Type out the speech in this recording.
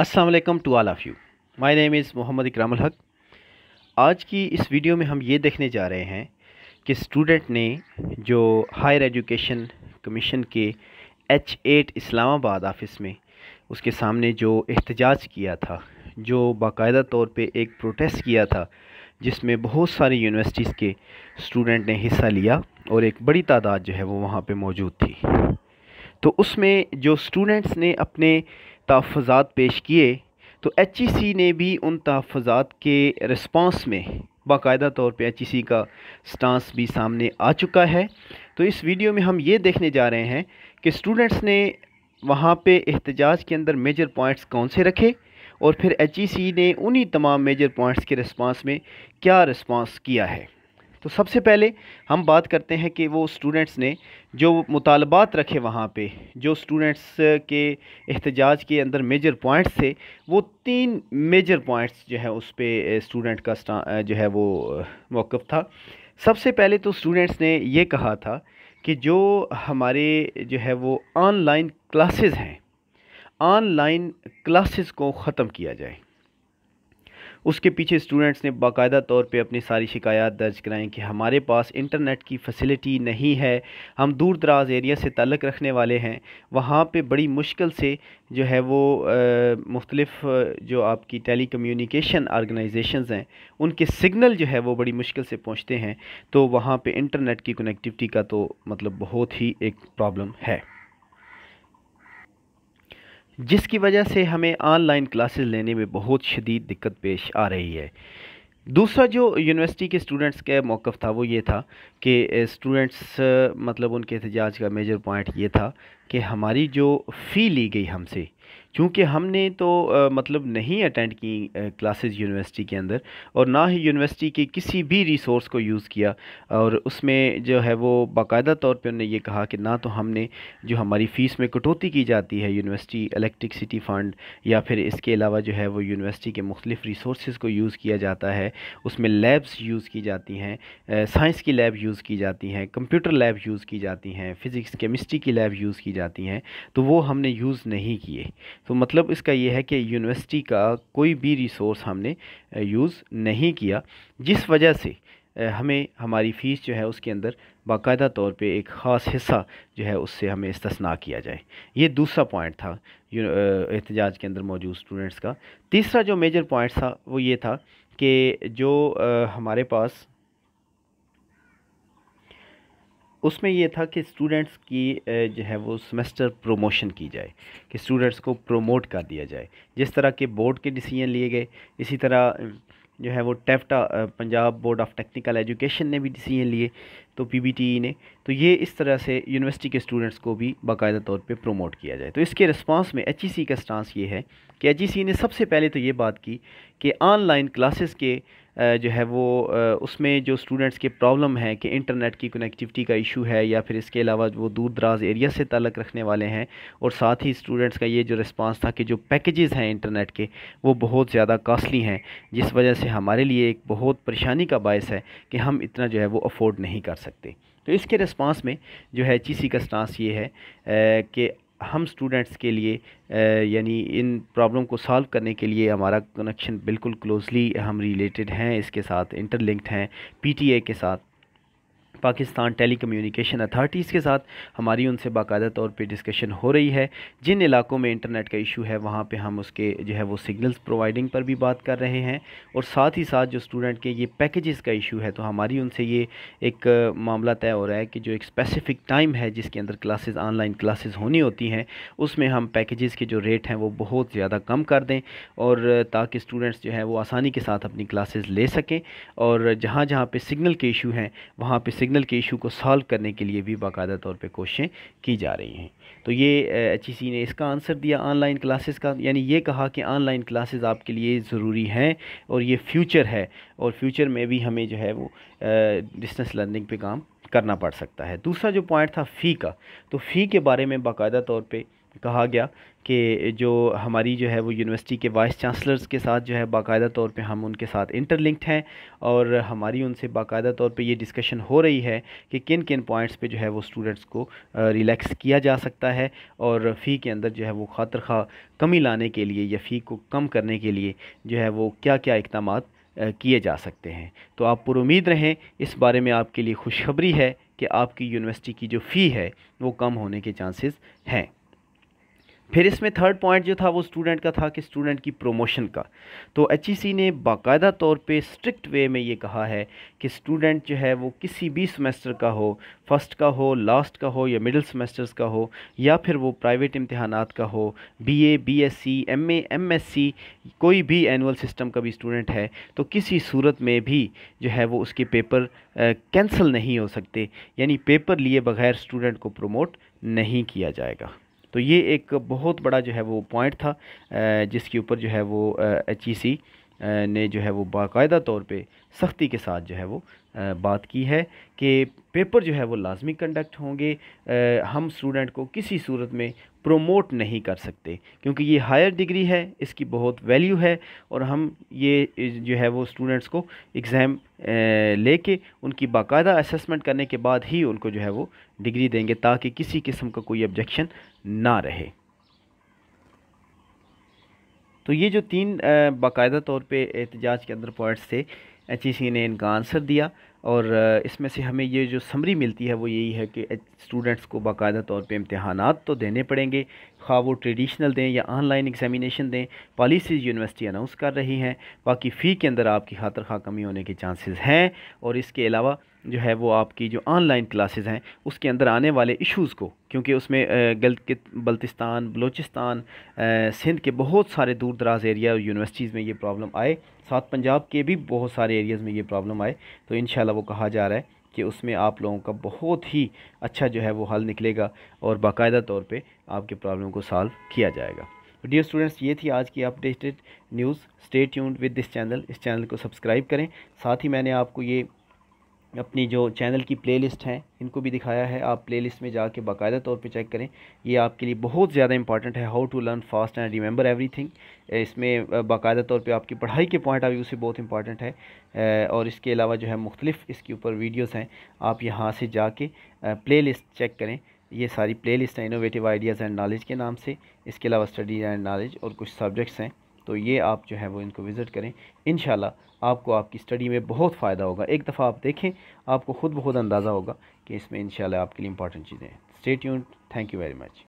अस्सलाम वालेकुम to all of you. My name is Mohammad Ikram ul हक। आज की इस वीडियो में हम ये देखने जा रहे हैं कि स्टूडेंट ने जो हायर एजुकेशन कमीशन के H-8 इस्लामाबाद ऑफिस में उसके सामने जो एहतजाज किया था, जो बाकायदा तौर पे एक प्रोटेस्ट किया था जिसमें बहुत सारी यूनिवर्सिटीज़ के स्टूडेंट ने हिस्सा लिया और एक बड़ी तादाद जो है वो वहाँ पे मौजूद थी। तो उसमें जो स्टूडेंट्स ने अपने तहफ़्फ़ुज़ात पेश किए तो HEC ने भी उन तहफ़्फ़ुज़ात के रिस्पांस में बाकायदा तौर पे HEC का स्टांस भी सामने आ चुका है। तो इस वीडियो में हम ये देखने जा रहे हैं कि स्टूडेंट्स ने वहाँ पे एहतजाज के अंदर मेजर पॉइंट्स कौन से रखे और फिर HEC ने उन्हीं तमाम मेजर पॉइंट्स के रिस्पांस में क्या रिस्पांस किया है। तो सबसे पहले हम बात करते हैं कि वो स्टूडेंट्स ने जो मुतालबात रखे वहाँ पे, जो स्टूडेंट्स के एहतजाज के अंदर मेजर पॉइंट्स थे, वो तीन मेजर पॉइंट्स जो है उस पर स्टूडेंट का जो है वो मौक़िफ़ था। सबसे पहले तो स्टूडेंट्स ने ये कहा था कि जो हमारे जो है वो ऑनलाइन क्लासेस हैं, ऑनलाइन क्लासेस को ख़त्म किया जाए। उसके पीछे स्टूडेंट्स ने बाकायदा तौर पे अपनी सारी शिकायत दर्ज कराएं कि हमारे पास इंटरनेट की फैसिलिटी नहीं है, हम दूर दराज एरिया से ताल्लुक़ रखने वाले हैं, वहाँ पे बड़ी मुश्किल से जो है वो मुख्तलिफ़ जो आपकी टेली कम्यूनिकेशन ऑर्गेनाइजेशंस हैं उनके सिग्नल जो है वो बड़ी मुश्किल से पहुँचते हैं, तो वहाँ पर इंटरनेट की कनेक्टिविटी का तो मतलब बहुत ही एक प्रॉब्लम है, जिसकी वजह से हमें ऑनलाइन क्लासेस लेने में बहुत शदीद दिक्कत पेश आ रही है। दूसरा जो यूनिवर्सिटी के स्टूडेंट्स का मौक़िफ़ था वो ये था कि स्टूडेंट्स मतलब उनके एहतजाज का मेजर पॉइंट ये था कि हमारी जो फ़ी ली गई हमसे, चूँकि हमने तो मतलब नहीं अटेंड की क्लासेस यूनिवर्सिटी के अंदर और ना ही यूनिवर्सिटी के किसी भी रिसोर्स को यूज़ किया, और उसमें जो है वो बाकायदा तौर पे उन्होंने ये कहा कि ना तो हमने जो हमारी फ़ीस में कटौती की जाती है यूनिवर्सिटी इलेक्ट्रिसिटी फ़ंड या फिर इसके अलावा जो है वो यूनिवर्सिटी के मुख्तलिफ़ रिसोर्स को यूज़ किया जाता है, उसमें लैब्स यूज़ की जाती हैं, साइंस की लैब यूज़ की जाती हैं, कंप्यूटर लैब यूज़ की जाती हैं, फ़िज़िक्स केमिस्ट्री की लैब यूज़ की जाती हैं, तो वो हमने यूज़ नहीं किए। तो मतलब इसका यह है कि यूनिवर्सिटी का कोई भी रिसोर्स हमने यूज़ नहीं किया, जिस वजह से हमें हमारी फ़ीस जो है उसके अंदर बाकायदा तौर पे एक ख़ास हिस्सा जो है उससे हमें इस्तिस्ना किया जाए। ये दूसरा पॉइंट था एहतजाज के अंदर मौजूद स्टूडेंट्स का। तीसरा जो मेजर पॉइंट था वो ये था कि जो हमारे पास उसमें यह था कि स्टूडेंट्स की जो है वो सेमेस्टर प्रोमोशन की जाए, कि स्टूडेंट्स को प्रोमोट कर दिया जाए। जिस तरह के बोर्ड के डिसीजन लिए गए, इसी तरह जो है वो टेफ्टा Punjab board of technical education ने भी डिसीजन लिए, तो PBTE ने, तो ये इस तरह से यूनिवर्सिटी के स्टूडेंट्स को भी बाकायदा तौर पे प्रमोट किया जाए। तो इसके रिस्पांस में HEC का स्टांस ये है कि HEC ने सबसे पहले तो ये बात की कि ऑनलाइन क्लासेस के जो है वो उसमें जो स्टूडेंट्स के प्रॉब्लम है कि इंटरनेट की कनेक्टिविटी का इशू है या फिर इसके अलावा वो दूर दराज एरिया से ताल्लुक़ रखने वाले हैं, और साथ ही स्टूडेंट्स का ये जो रिस्पांस था कि जो पैकेजेस हैं इंटरनेट के वो बहुत ज़्यादा कास्टली हैं, जिस वजह से हमारे लिए एक बहुत परेशानी का बायस है कि हम इतना जो है वो अफोर्ड नहीं कर सकते। तो इसके रिस्पांस में जो है HEC का स्टांस ये है कि हम स्टूडेंट्स के लिए यानी इन प्रॉब्लम को सॉल्व करने के लिए हमारा कनेक्शन बिल्कुल क्लोजली हम रिलेटेड हैं, इसके साथ इंटरलिंक्ड हैं PTA के साथ, पाकिस्तान टेली कम्यूनिकेशन अथॉरिटीज़ के साथ हमारी उनसे बाकायदा तौर पे डिस्कशन हो रही है। जिन इलाकों में इंटरनेट का इशू है वहाँ पे हम उसके जो है वो सिग्नल्स प्रोवाइडिंग पर भी बात कर रहे हैं, और साथ ही साथ जो स्टूडेंट के ये पैकेजेस का इशू है तो हमारी उनसे ये एक मामला तय हो रहा है कि जो एक स्पेसिफ़िक टाइम है जिसके अंदर क्लासेस ऑनलाइन क्लासेस होनी होती हैं उसमें हम पैकेजेस के जो रेट हैं वो बहुत ज़्यादा कम कर दें, और ताकि स्टूडेंट्स जो है वो आसानी के साथ अपनी क्लासेस ले सकें, और जहाँ जहाँ पर सिग्नल के इशू हैं वहाँ पर सिग्नल के इशू को सॉल्व करने के लिए भी बाकायदा तौर पे कोशिशें की जा रही हैं। तो ये HEC ने इसका आंसर दिया ऑनलाइन क्लासेस का, यानी ये कहा कि ऑनलाइन क्लासेस आपके लिए ज़रूरी हैं और ये फ्यूचर है, और फ्यूचर में भी हमें जो है वो डिस्टेंस लर्निंग पे काम करना पड़ सकता है। दूसरा जो पॉइंट था फ़ी का, तो फ़ी के बारे में बाकायदा तौर पे कहा गया कि जो हमारी जो है वो यूनिवर्सिटी के वाइस चांसलर्स के साथ जो है बाकायदा तौर पे हम उनके साथ इंटरलिंक्ड हैं और हमारी उनसे बाकायदा तौर पे ये डिस्कशन हो रही है कि किन किन पॉइंट्स पे जो है वो स्टूडेंट्स को रिलैक्स किया जा सकता है और फ़ी के अंदर जो है वो खातर खा कमी लाने के लिए या फ़ी को कम करने के लिए जो है वो क्या क्या इक़दाम किए जा सकते हैं। तो आप पुरुमीद रहें, इस बारे में आपके लिए खुशखबरी है कि आपकी यूनिवर्सिटी की जो फ़ी है वो कम होने के चांसेस हैं। फिर इसमें थर्ड पॉइंट जो था वो स्टूडेंट का था कि स्टूडेंट की प्रोमोशन का। तो HEC ने बाकायदा तौर पे स्ट्रिक्ट वे में ये कहा है कि स्टूडेंट जो है वो किसी भी सेमेस्टर का हो, फर्स्ट का हो, लास्ट का हो या मिडिल सेमेस्टर्स का हो या फिर वो प्राइवेट इम्तहानात का हो, BA, BSc, MA, MSc कोई भी एनुअल सिस्टम का भी स्टूडेंट है तो किसी सूरत में भी जो है वो उसके पेपर कैंसिल नहीं हो सकते, यानी पेपर लिए बगैर स्टूडेंट को प्रमोट नहीं किया जाएगा। तो ये एक बहुत बड़ा जो है वो पॉइंट था जिसके ऊपर जो है वो HEC ने जो है वो बाकायदा तौर पे सख्ती के साथ जो है वो बात की है कि पेपर जो है वो लाजमी कंडक्ट होंगे, हम स्टूडेंट को किसी सूरत में प्रोमोट नहीं कर सकते क्योंकि ये हायर डिग्री है, इसकी बहुत वैल्यू है और हम ये जो है वो स्टूडेंट्स को एग्ज़ाम लेके उनकी बाकायदा असेसमेंट करने के बाद ही उनको जो है वो डिग्री देंगे ताकि किसी किस्म का कोई ऑब्जेक्शन ना रहे। तो ये जो तीन बाकायदा तौर पे एहतजाज के अंदर पॉइंट्स थे, HEC ने इनका आंसर दिया और इसमें से हमें ये जो समरी मिलती है वो यही है कि स्टूडेंट्स को बाकायदा तौर पे इम्तहानात तो देने पड़ेंगे, खा वो ट्रेडिशनल दें या ऑनलाइन एग्जामिनेशन दें, पॉलिसीज़ यूनिवर्सिटी अनाउंस कर रही हैं, बाकी फ़ी के अंदर आपकी खातर खा कमी होने के चांसेस हैं और इसके अलावा जो है वो आपकी जो ऑनलाइन क्लासेस हैं उसके अंदर आने वाले इश्यूज़ को, क्योंकि उसमें बल्तिस्तान, बलूचिस्तान, सिंध के बहुत सारे दूर दराज एरिया और यूनिवर्सिटीज़ में ये प्रॉब्लम आए, साथ पंजाब के भी बहुत सारे एरियाज़ में ये प्रॉब्लम आए, तो इंशाल्लाह वो कहा जा रहा है कि उसमें आप लोगों का बहुत ही अच्छा जो है वो हल निकलेगा और बाकायदा तौर पे आपके प्रॉब्लम को सॉल्व किया जाएगा। तो डियर स्टूडेंट्स, ये थी आज की updated news. Stay tuned with this channel, इस चैनल को सब्सक्राइब करें। साथ ही मैंने आपको ये अपनी जो चैनल की प्लेलिस्ट हैं इनको भी दिखाया है, आप प्लेलिस्ट में जाके बाकायदा तौर पे चेक करें, ये आपके लिए बहुत ज़्यादा इंपॉर्टेंट है। How to learn fast and remember everything, इसमें बाकायदा तौर पे आपकी पढ़ाई के पॉइंट ऑफ व्यू से बहुत इंपॉर्टेंट है और इसके अलावा जो है मुख्तलिफ़ इसके ऊपर वीडियोज़ हैं, आप यहाँ से जाके प्लेलिस्ट चेक करें। ये सारी प्लेलिस्ट हैं इनोवेटिव आइडियाज़ एंड नॉलेज के नाम से, इसके अलावा स्टडी एंड नॉलेज और कुछ सब्जेक्ट्स हैं, तो ये आप जो है वो इनको विज़िट करें, इंशाल्लाह आपको आपकी स्टडी में बहुत फ़ायदा होगा। एक दफ़ा आप देखें आपको खुद ब खुद अंदाज़ा होगा कि इसमें इंशाल्लाह आपके लिए इंपॉर्टेंट चीज़ें हैं। Stay tuned, thank you very much.